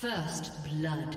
First blood.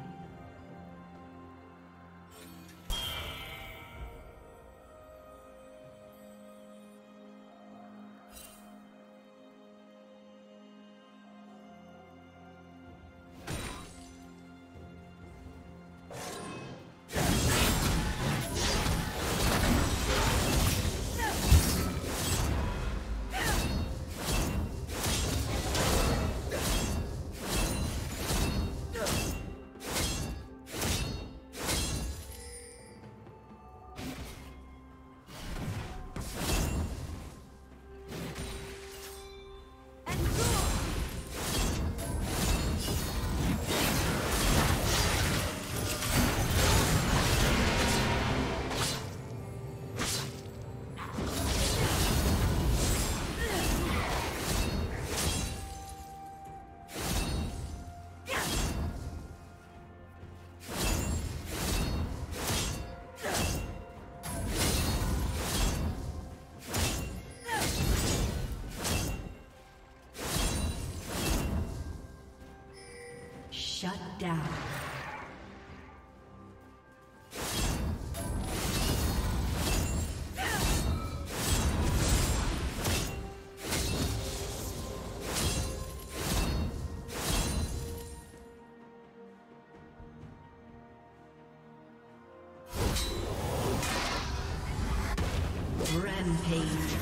Shut down. Rampage.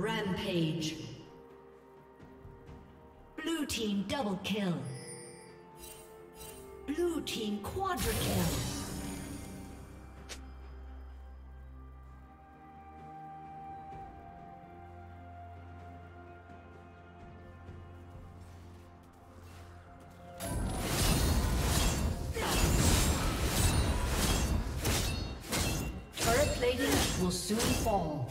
Rampage. Blue team double kill. Blue team quadra kill. Will soon fall.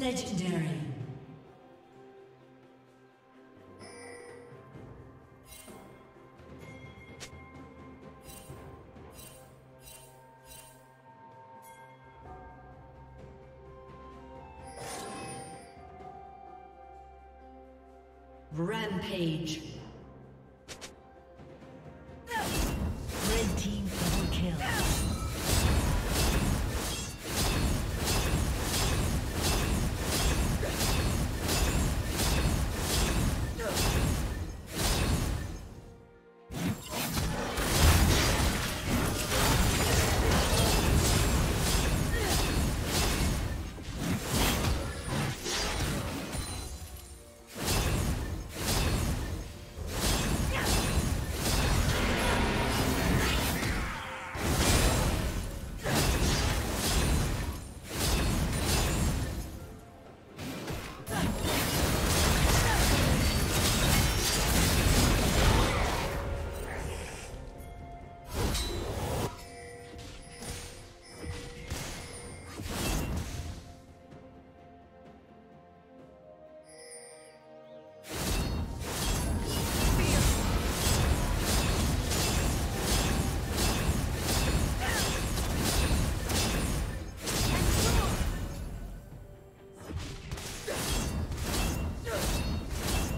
Legendary. Rampage. Red team double kill.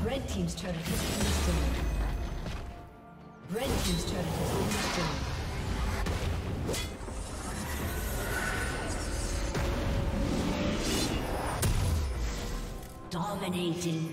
Red team's turret has been destroyed. Red team's turret has been destroyed. Dominating.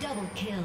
Double kill.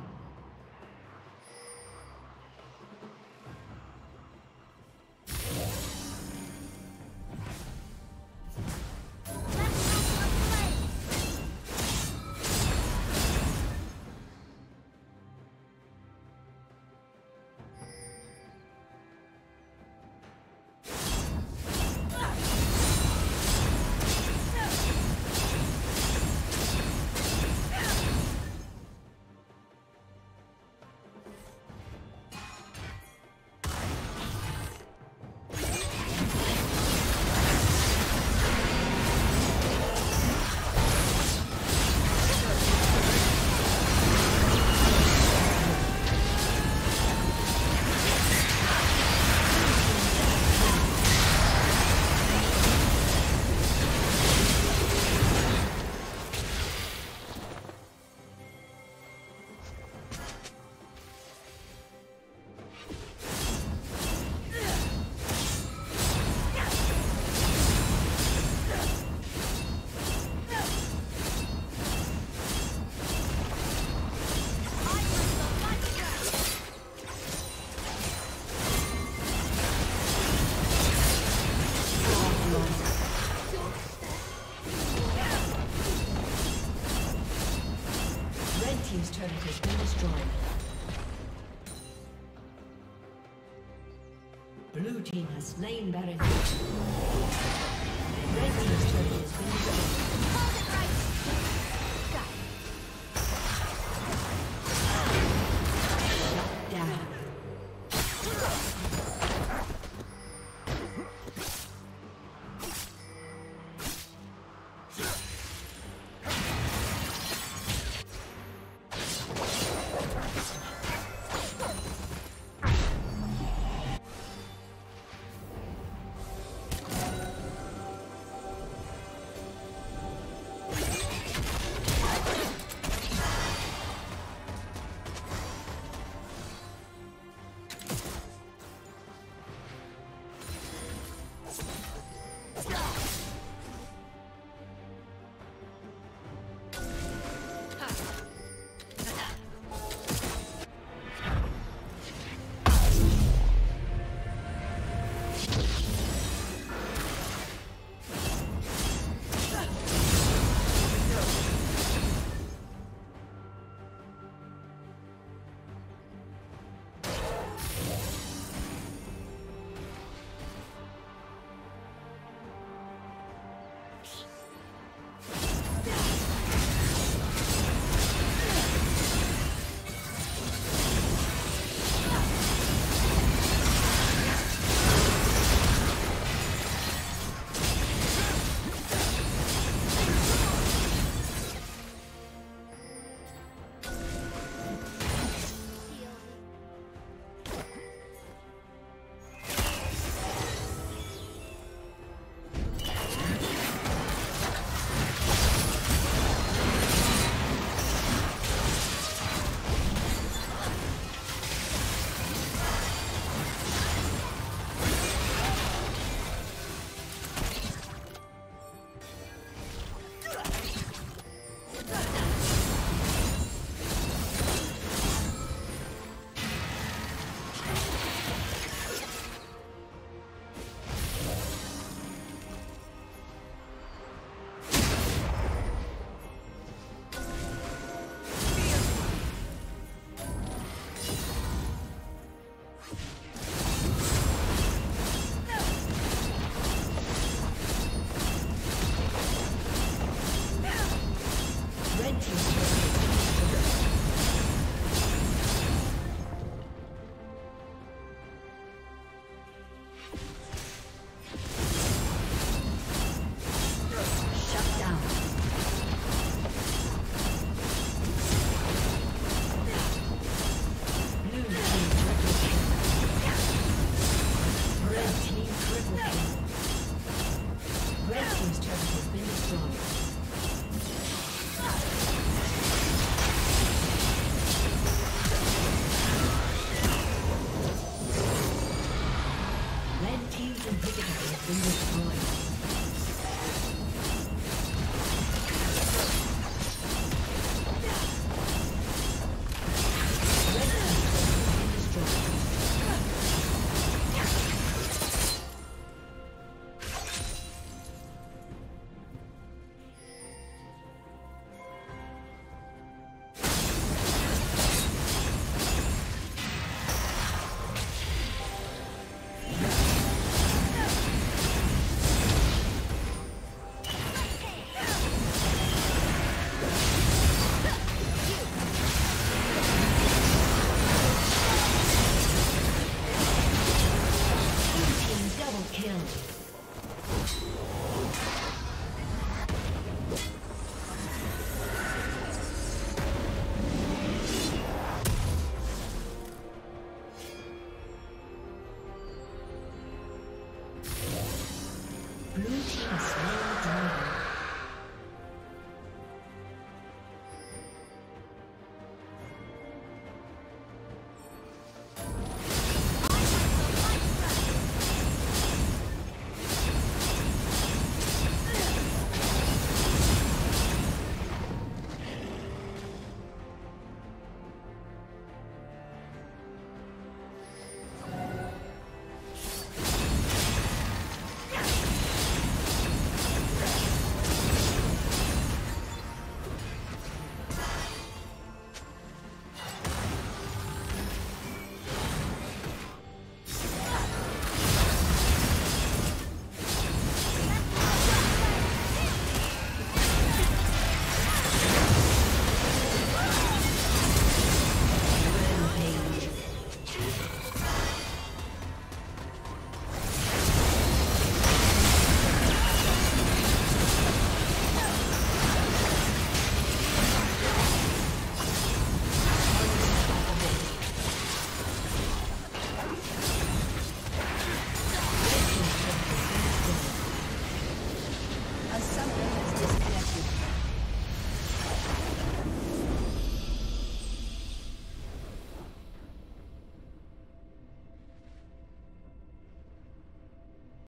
Blue team has slain Baron. Red team's turret has been destroyed.